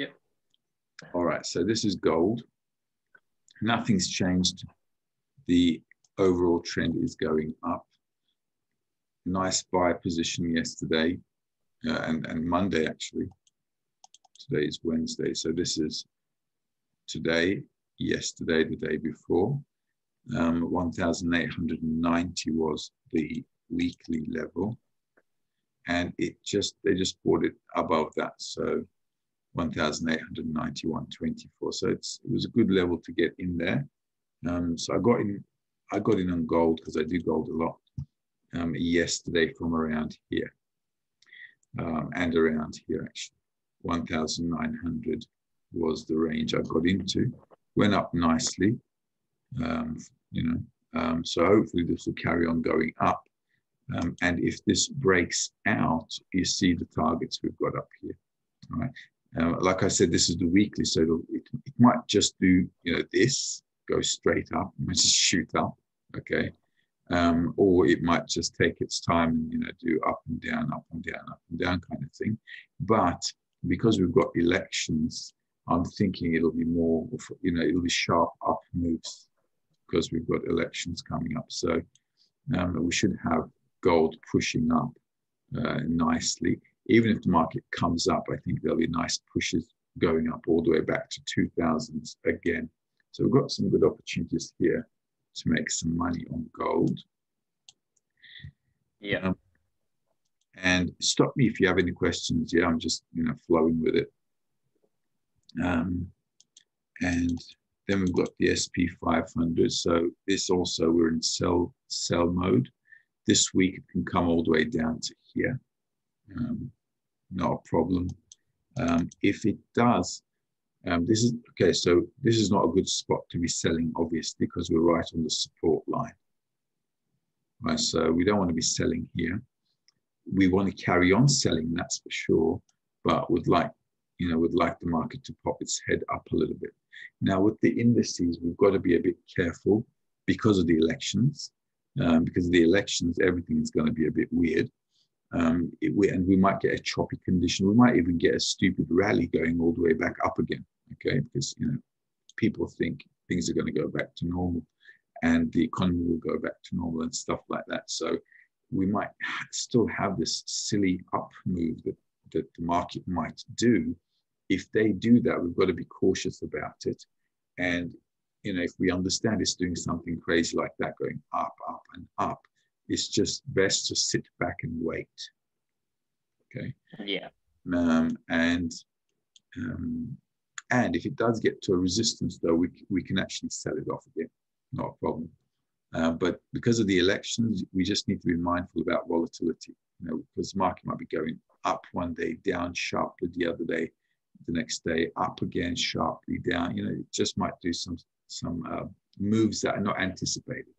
Yep. All right, so this is gold. Nothing's changed. The overall trend is going up. Nice buy position yesterday and Monday, actually. Today is Wednesday. So this is today, yesterday, the day before. 1,890 was the weekly level. And it just, they just bought it above that. So 1,891.24. So it was a good level to get in there. So I got in on gold because I do gold a lot yesterday from around here and around here actually. 1,900 was the range I got into. Went up nicely, so hopefully this will carry on going up. And if this breaks out, you see the targets we've got up here. All right. Like I said, this is the weekly, so it might just do, this, go straight up, it might just shoot up, okay? Or it might just take its time and, do up and down, kind of thing. But because we've got elections, I'm thinking it'll be more, it'll be sharp up moves because we've got elections coming up. So we should have gold pushing up nicely. Even if the market comes up, I think there'll be nice pushes going up all the way back to 2000s again. So we've got some good opportunities here to make some money on gold. Yeah. And stop me if you have any questions. Yeah, I'm just, flowing with it. And then we've got the SP 500. So this also, we're in sell mode. This week it can come all the way down to here. Not a problem. If it does, this is okay. So this is not a good spot to be selling, obviously, because we're right on the support line. Right, so we don't want to be selling here. We want to carry on selling, that's for sure. But would like the market to pop its head up a little bit. Now with the indices, we've got to be a bit careful because of the elections. Everything is going to be a bit weird. We might get a choppy condition. We might even get a stupid rally going all the way back up again, okay? Because, people think things are going to go back to normal and the economy will go back to normal and stuff like that. So we might still have this silly up move that the market might do. If they do that, we've got to be cautious about it. And, if we understand it's doing something crazy like that, going up, up and up, it's just best to sit back and wait, okay? Yeah. And if it does get to a resistance, though, we can actually sell it off again, not a problem. But because of the elections, we just need to be mindful about volatility, because the market might be going up one day, down sharply the other day, the next day, up again, sharply down. It just might do some moves that are not anticipated.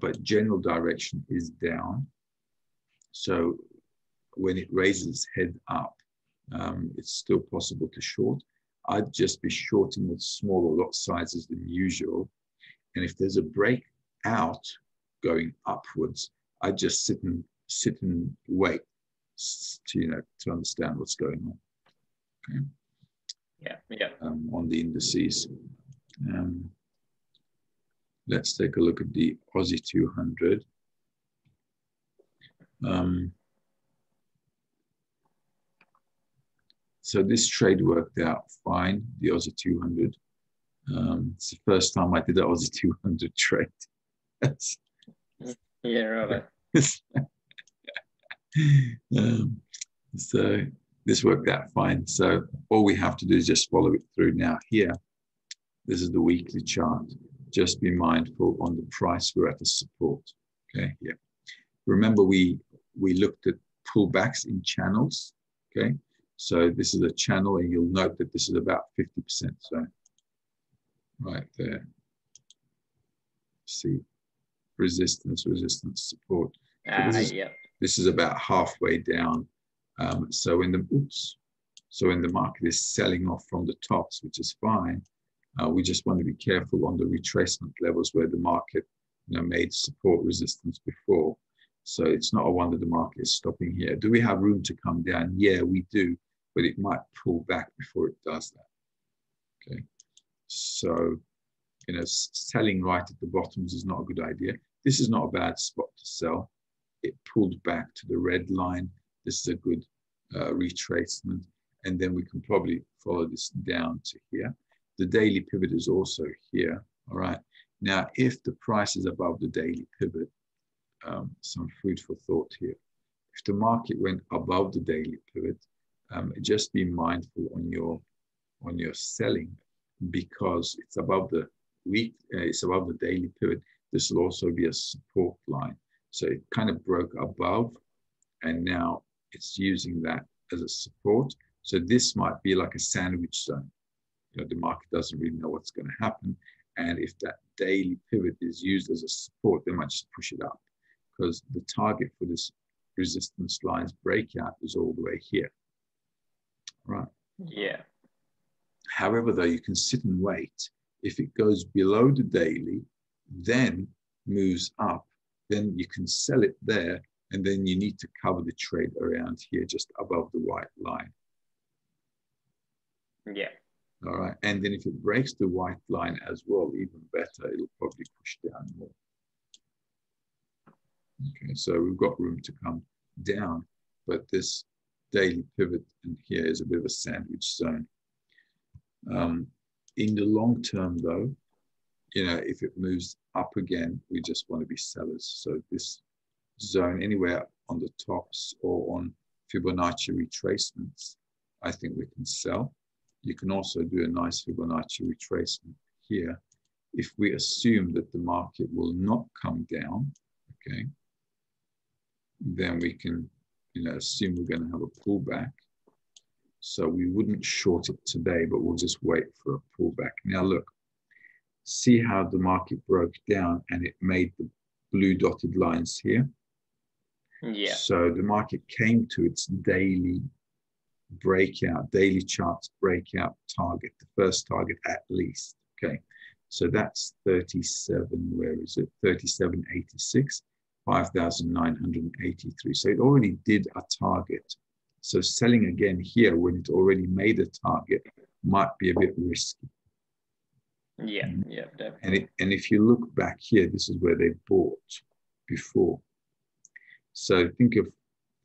But general direction is down. So when it raises its head up, it's still possible to short. I'd just be shorting with smaller lot sizes than usual. And if there's a break out going upwards, I'd just sit and wait to, to understand what's going on. Okay. Yeah, yeah. On the indices. Let's take a look at the Aussie 200. So this trade worked out fine, the Aussie 200. It's the first time I did an Aussie 200 trade. Yeah, right. So this worked out fine. So all we have to do is just follow it through now. Here, this is the weekly chart. Just be mindful on the price we're at the support, okay? Yeah. Remember, we looked at pullbacks in channels, okay? So this is a channel, and you'll note that this is about 50%, so right there. See, resistance, support. So this is, yeah. This is about halfway down. So when the, when the market is selling off from the tops, which is fine, we just want to be careful on the retracement levels where the market made support resistance before. So it's not a wonder the market is stopping here. Do we have room to come down? Yeah, we do. but it might pull back before it does that. Okay, so you know, selling right at the bottoms is not a good idea. This is not a bad spot to sell. It pulled back to the red line. This is a good retracement, and then we can probably follow this down to here. The daily pivot is also here. All right, now if the price is above the daily pivot, some food for thought here. If the market went above the daily pivot, just be mindful on your selling, because it's above the week, it's above the daily pivot. This will also be a support line, so it kind of broke above, and now it's using that as a support. So this might be like a sandwich zone. You know, the market doesn't really know what's going to happen, and if that daily pivot is used as a support, they might just push it up, because the target for this resistance line's breakout is all the way here. Right. Yeah. However, though, you can sit and wait. If it goes below the daily, then moves up, then you can sell it there, and then you need to cover the trade around here, just above the white line. Yeah. All right. And then if it breaks the white line as well, even better, it'll probably push down more. Okay, so we've got room to come down, but this daily pivot in here is a bit of a sandwich zone. In the long term, though, you know, if it moves up again, we just want to be sellers. So this zone anywhere on the tops or on Fibonacci retracements, I think we can sell. You can also do a nice Fibonacci retracement here. If we assume that the market will not come down, okay, then we can, you know, assume we're going to have a pullback. So we wouldn't short it today, but we'll just wait for a pullback. Now look, see how the market broke down and it made the blue dotted lines here. Yeah. So the market came to its daily breakout, daily charts breakout target, the first target at least. Okay, so that's 37, where is it? 37.86, 5,983. So it already did a target. So selling again here when it already made a target might be a bit risky. Yeah, yeah, definitely. And if you look back here, this is where they bought before. So think of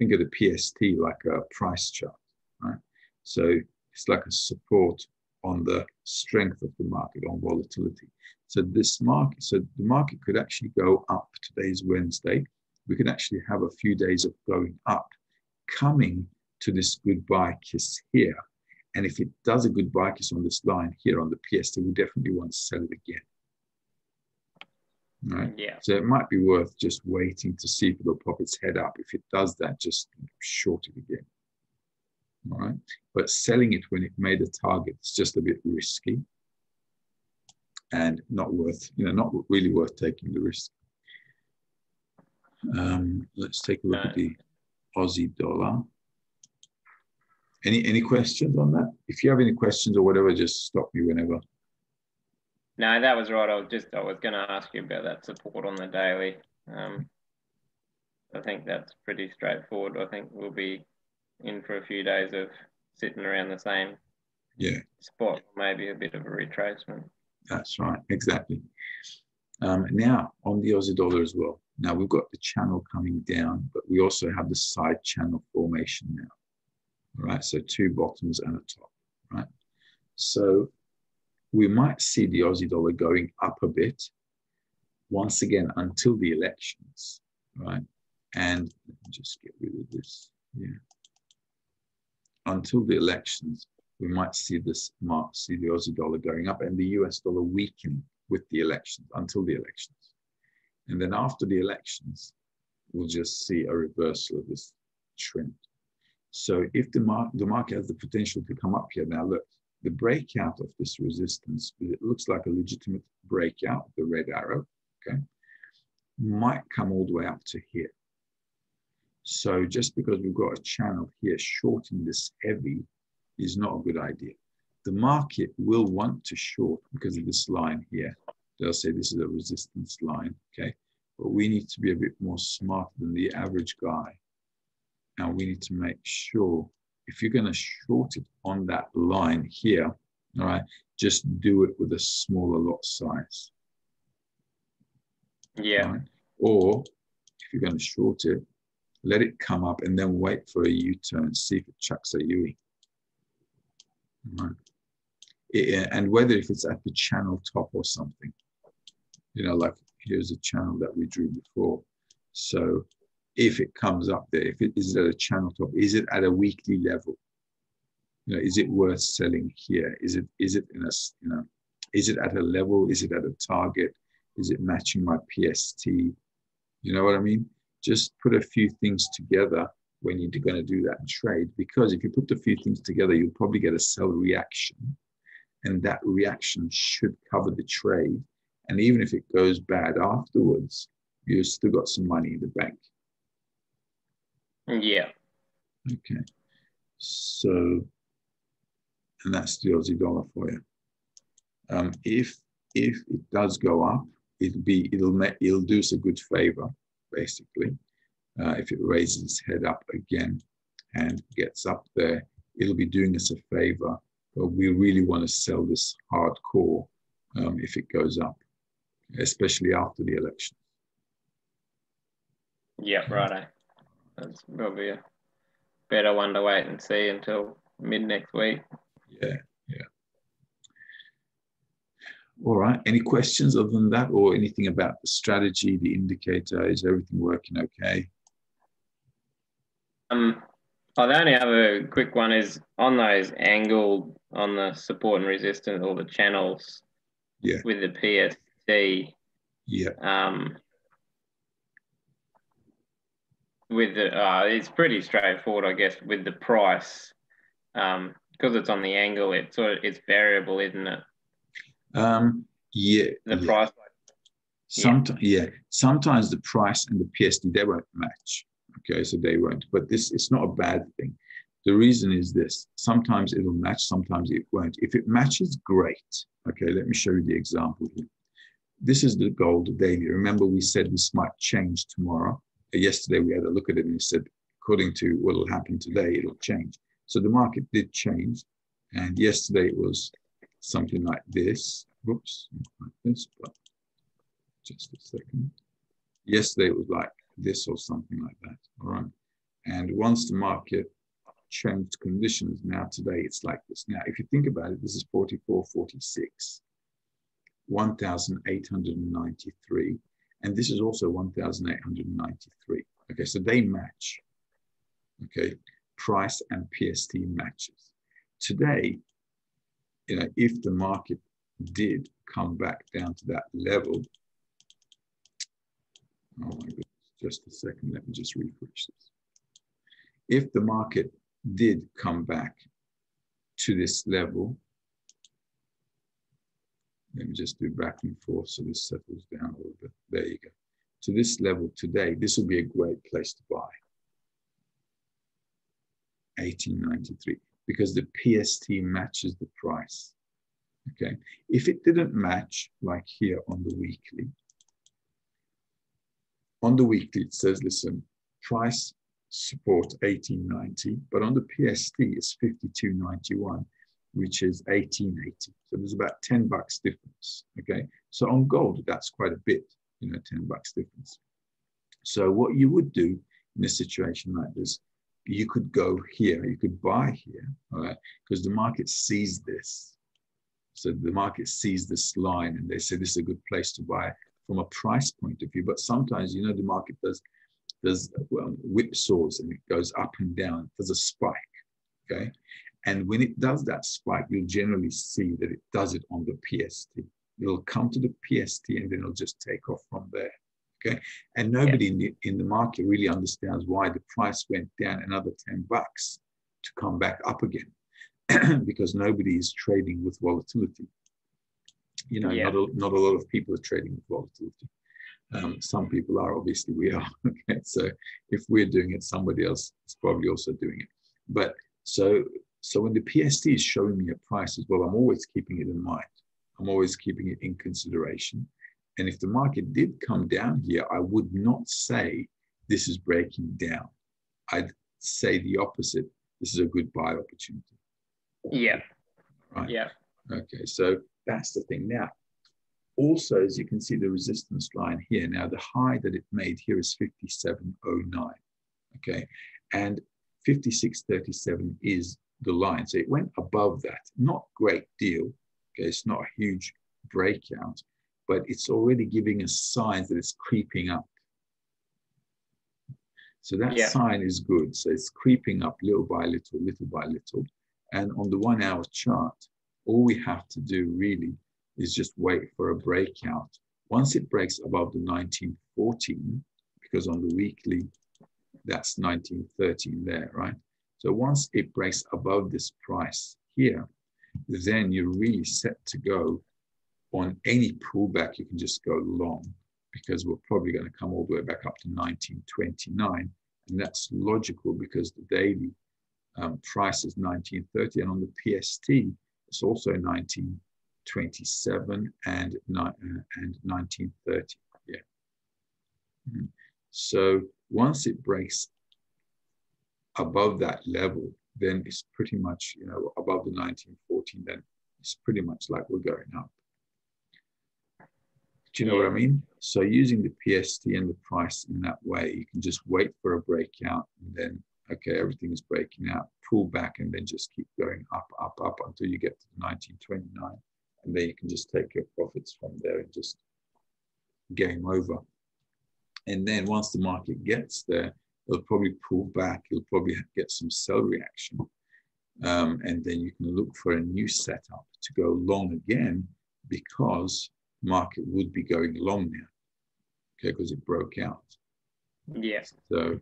the PST like a price chart. Right? So it's like a support on the strength of the market, on volatility. So this market, so the market could actually go up. Today's Wednesday. We could actually have a few days of going up, coming to this goodbye kiss here. And if it does a goodbye kiss on this line here on the PST, we definitely want to sell it again. Right? Yeah. So it might be worth just waiting to see if it'll pop its head up. If it does that, just short it again. All right, but selling it when it made a target is just a bit risky, and not worth, you know, not really worth taking the risk. Let's take a look at the Aussie dollar. Any questions on that? If you have any questions or whatever, just stop me whenever. No, that was right. I was going to ask you about that support on the daily. I think that's pretty straightforward. I think we'll be in for a few days of sitting around the same spot, maybe a bit of a retracement. That's right, exactly. Now on the Aussie dollar as well. Now we've got the channel coming down, but we also have the side channel formation now. All right, so two bottoms and a top, right? So we might see the Aussie dollar going up a bit, once again, until the elections, right? And let me just get rid of this, Until the elections, we might see this see the Aussie dollar going up and the US dollar weakening with the elections, until the elections. And then after the elections, we'll just see a reversal of this trend. So if the market has the potential to come up here, now look, the breakout of this resistance, it looks like a legitimate breakout, the red arrow, okay, might come all the way up to here. So just because we've got a channel here, shorting this heavy is not a good idea. The market will want to short because of this line here. They'll say this is a resistance line, okay? But we need to be a bit more smart than the average guy. And we need to make sure if you're going to short it on that line here, all right, just do it with a smaller lot size. Yeah. Right? Or if you're going to short it, let it come up and then wait for a U-turn, see if it chucks a UE. All right. And whether if it's at the channel top or something, you know, like here's a channel that we drew before. So if it comes up there, if it is at a channel top, is it at a weekly level? You know, is it worth selling here? Is it in a, you know, is it at a level? Is it at a target? Is it matching my PST? You know what I mean? Just put a few things together when you're going to do that trade, because if you put a few things together, you'll probably get a sell reaction, and that reaction should cover the trade. And even if it goes bad afterwards, you've still got some money in the bank. Yeah. Okay. So, and that's the Aussie dollar for you. If it does go up, it'll do us a good favor, basically. If it raises its head up again and gets up there, it'll be doing us a favor. But we really want to sell this hardcore if it goes up, especially after the election. Yeah, righto. That's probably a better one to wait and see until mid next week. Yeah, yeah. All right. Any questions other than that, or anything about the strategy, the indicator? Is everything working okay? The only other quick one is on those angled, on the support and resistance, all the channels. Yeah. With the PST. Yeah. With the, it's pretty straightforward, I guess, with the price, because it's on the angle. It's sort of, it's variable, isn't it? Yeah. The price. Sometimes, yeah. Sometimes the price and the PST, they won't match. Okay, so they won't. But this, it's not a bad thing. The reason is this: sometimes it'll match, sometimes it won't. If it matches, great. Okay, let me show you the example here. This is the gold daily. Remember, we said this might change tomorrow. Yesterday we had a look at it and we said, according to what will happen today, it'll change. So the market did change, and yesterday it was something like this. Whoops, not like this, but just a second. Yesterday it was like this or something like that. All right. And once the market changed conditions, now today it's like this. Now, if you think about it, this is 44.46, 1,893. And this is also 1,893. Okay, so they match. Okay, price and PST matches. Today, you know, if the market did come back down to that level, oh my goodness, just a second, let me just refresh this. If the market did come back to this level, let me just do back and forth so this settles down a little bit. There you go. To this level today, this will be a great place to buy. 1893, because the PST matches the price. Okay. If it didn't match, like here on the weekly it says, listen, price support 1890, but on the PST it's 5291. Which is 1880. So there's about $10 difference. Okay. So on gold, that's quite a bit, you know, $10 difference. So what you would do in a situation like this, you could go here, you could buy here, all right, because the market sees this. So the market sees this line and they say this is a good place to buy from a price point of view. But sometimes, you know, the market does well, whipsaws, and it goes up and down. There's a spike. Okay. And when it does that spike, you'll generally see that it does it on the PST. It'll come to the PST and then it'll just take off from there. Okay. And nobody in the market really understands why the price went down another $10 to come back up again, because nobody is trading with volatility. You know, not a lot of people are trading with volatility. Some people are, obviously we are. Okay. So if we're doing it, somebody else is probably also doing it. But so when the PST is showing me a price as well, I'm always keeping it in mind. I'm always keeping it in consideration. And if the market did come down here, I would not say this is breaking down. I'd say the opposite. this is a good buy opportunity. Yeah. Right. Yeah. Okay. So that's the thing. Now, also, as you can see, the resistance line here. Now, the high that it made here is 57.09. Okay. And 56.37 is the line. So it went above that. Not a great deal. Okay. It's not a huge breakout, but it's already giving us signs that it's creeping up. So that sign is good. So it's creeping up little by little, little by little. And on the 1 hour chart, all we have to do really is just wait for a breakout. Once it breaks above the 1914, because on the weekly, that's 1913 there, right? So once it breaks above this price here, then you're really set to go. On any pullback, you can just go long, because we're probably going to come all the way back up to 1929. And that's logical, because the daily price is 1930. And on the PST, it's also 1927 and 1930. Yeah. So once it breaks above that level, then it's pretty much, you know, above the 1914, then it's pretty much like we're going up. Do you know what I mean? So using the PST and the price in that way, you can just wait for a breakout, and then, okay, everything is breaking out, pull back, and then just keep going up, up, up until you get to 1929. And then you can just take your profits from there and just game over. And then once the market gets there, it'll probably pull back. It'll probably get some sell reaction. And then you can look for a new setup to go long again, because market would be going long now, okay, because it broke out. Yes. So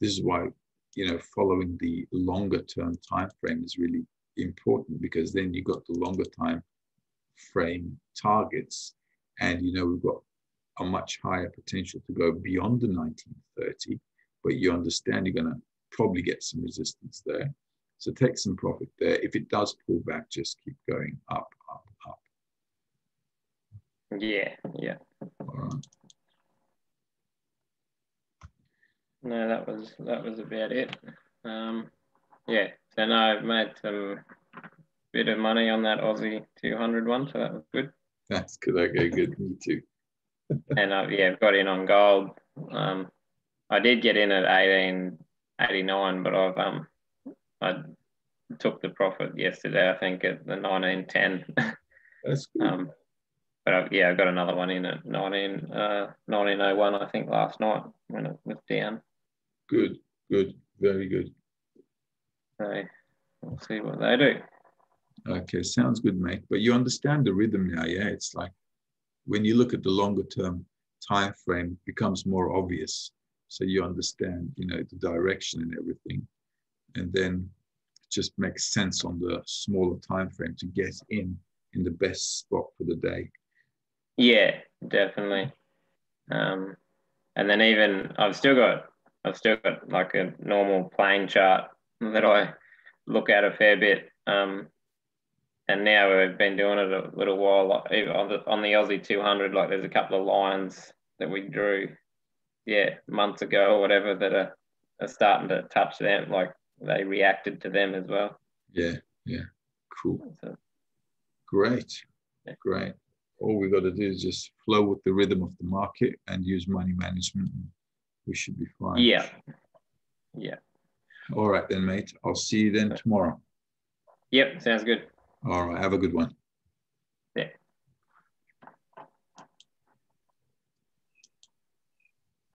this is why, you know, following the longer term time frame is really important, because then you've got the longer time frame targets, and you know we've got a much higher potential to go beyond the 1930, but you understand you're going to probably get some resistance there. So take some profit there. If it does pull back, just keep going up, up, up. Yeah, yeah. All right. No, that was about it. Yeah, so now I've made some bit of money on that Aussie 200 one, so that was good. That's good. Okay, good. Me too. And yeah, I've got in on gold. I did get in at 18.89, but I've I took the profit yesterday, I think, at the 19.10. That's good. But yeah, I've got another one in at 1901, I think, last night when it was down. Good, good, very good. So we'll see what they do. Okay, sounds good, mate. But you understand the rhythm now, yeah? It's like when you look at the longer term time frame, it becomes more obvious. So you understand, you know, the direction and everything. And then it just makes sense on the smaller time frame to get in the best spot for the day. Yeah, definitely. And then even I've still got like a normal plane chart that I look at a fair bit. And now we've been doing it a little while. Like even on the Aussie 200, like there's a couple of lines that we drew, yeah, months ago or whatever, that are starting to touch them. Like they reacted to them as well. Yeah, yeah, cool. So, great, great. All we've got to do is just flow with the rhythm of the market and use money management. We should be fine. Yeah. Yeah. All right then, mate. I'll see you then tomorrow. Yep. Sounds good. All right. Have a good one. Yeah.